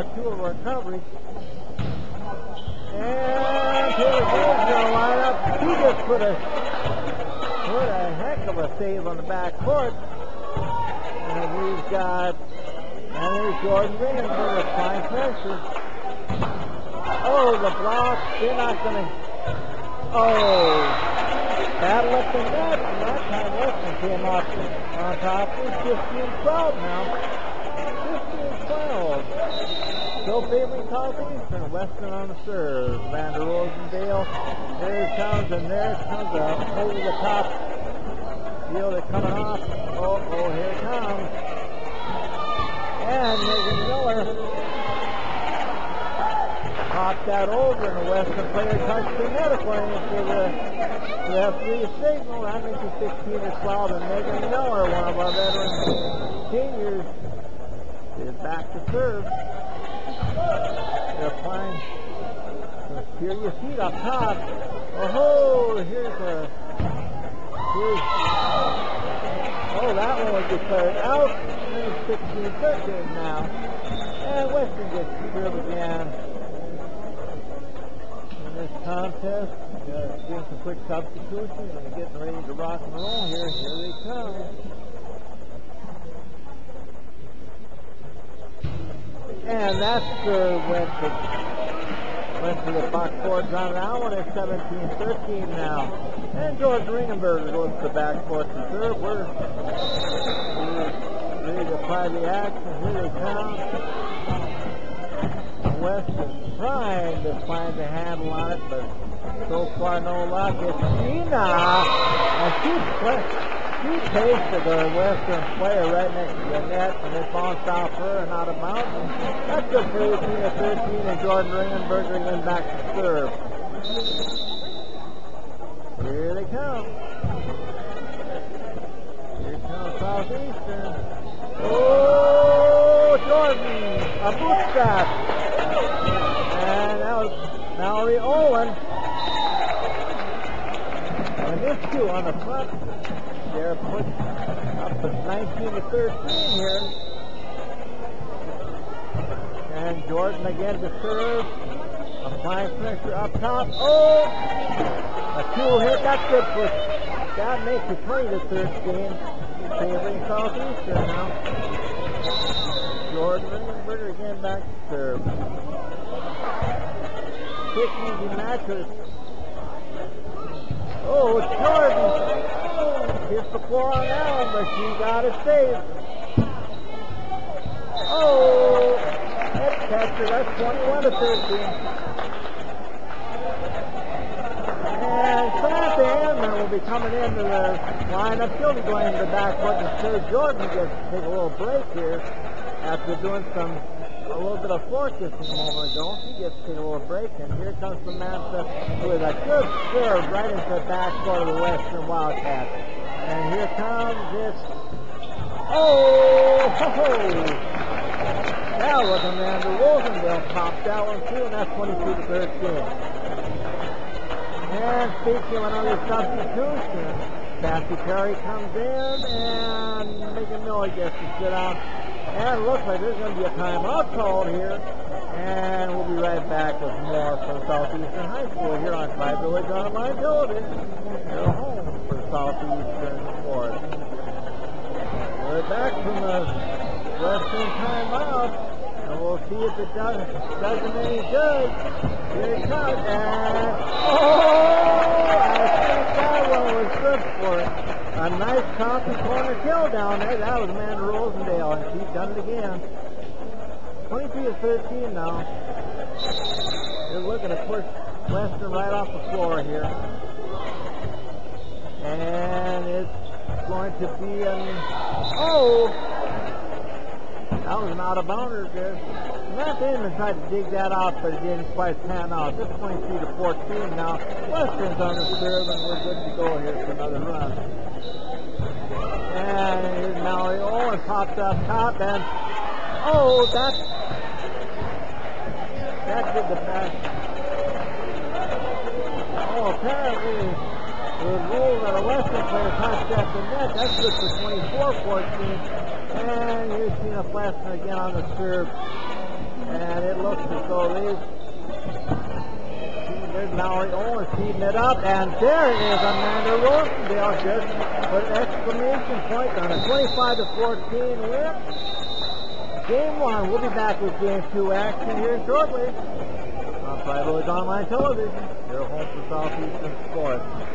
are two of our coverage. And here it is, the lineup. He just put a heck of a save on the back court. And we've got only Jordan Ringing for the fine pressure. Oh, the block. They're not going to. Oh, battle up the net. And that time Weston came up on top. It's 15-12 now. 15-12. Still favoring Southeastern. Weston on the serve. Vander Rosendale. There it comes, and there it comes up over the top. Field is coming off. Oh, oh, here it comes. And Megan Miller popped that over, and the Western player touched the net according to the referee signal. I think the 16 or 12, and Megan Miller, one of our veteran seniors, is back to serve. They're playing with serious heat up top. Oh, here's that one was declared out. It's 16-13 now, and Western gets to serve again. This contest, doing some quick substitutions and getting ready to rock and roll here. Here they come. And that went to the box boards on an hour, and it's 17-13 now. And George Ringenberger goes to the back court to serve. We're ready to apply the action. Here they come. Weston trying to find the handle on it, but so far no luck. It's Gina, and she pasted the Western player right next to the net, and it bounced off her and out of mountain. That's good for 18-13, and Jordan Ringenberger went back to serve. Here they come. Here comes Southeastern. Oh, Jordan, a boot shot. And that was Mallory Owen. And this two on the front, they're put up at 19-13 here. And Jordan again to serve. Applying pressure up top. Oh! A two hit, that's good for that makes it 20-13. Favoring Southeastern now. Jordan Ringenberger again back to serve. Quick, easy matches. Oh, it's Jordan. Hits the floor on Allen, but she got it saved. Oh, that's catcher. That's 21-13. And Sandy Hammer will be coming into the lineup. She'll be going to the back court until Jordan gets to take a little break here after doing some. A little bit of fork just a moment ago. He gets to take a little break, and here comes the Samantha with a good serve right into the backcourt of the Western Wildcats. And here comes this. Oh! That was Amanda Rosendale popped that one too, and that's 22-13. And speaking of another substitution, Cassie Perry comes in, and Megan Miller gets to sit out. And it looks like there's going to be a timeout called here. And we'll be right back with more from Southeastern High School here on Tri-Village Online Television. Your home for Southeastern sports. We're back from the Western timeout. And we'll see if it does any good. Here it comes. And oh! I think that one was good for it. A nice top and corner kill down there. That was Amanda Rosendale, and she's done it again. 23-13 now. They're looking to push Western right off the floor here. And it's going to be an... Oh! That was an out-of-bounders there. Matt Damon tried to dig that out, but it didn't quite pan out. It's 23-14 now. Western's on the serve, and we're good to go here for another run. And here's Mallory Owen popped up top, and oh, that did the best. Oh, apparently the rule that a Western player touched at the net, that's good for 24-14. And here's Tina Flessner again on the serve. And looks as though there's Lowry Owens feeding it up, and there is Amanda Rosendale just put an exclamation point on a 25-14 win. Game one. We'll be back with game two action here shortly on Tri-Village Online Television, your home for Southeastern sports.